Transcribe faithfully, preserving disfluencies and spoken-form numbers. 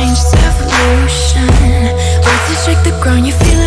change its evolution. Once you shake the ground, you feel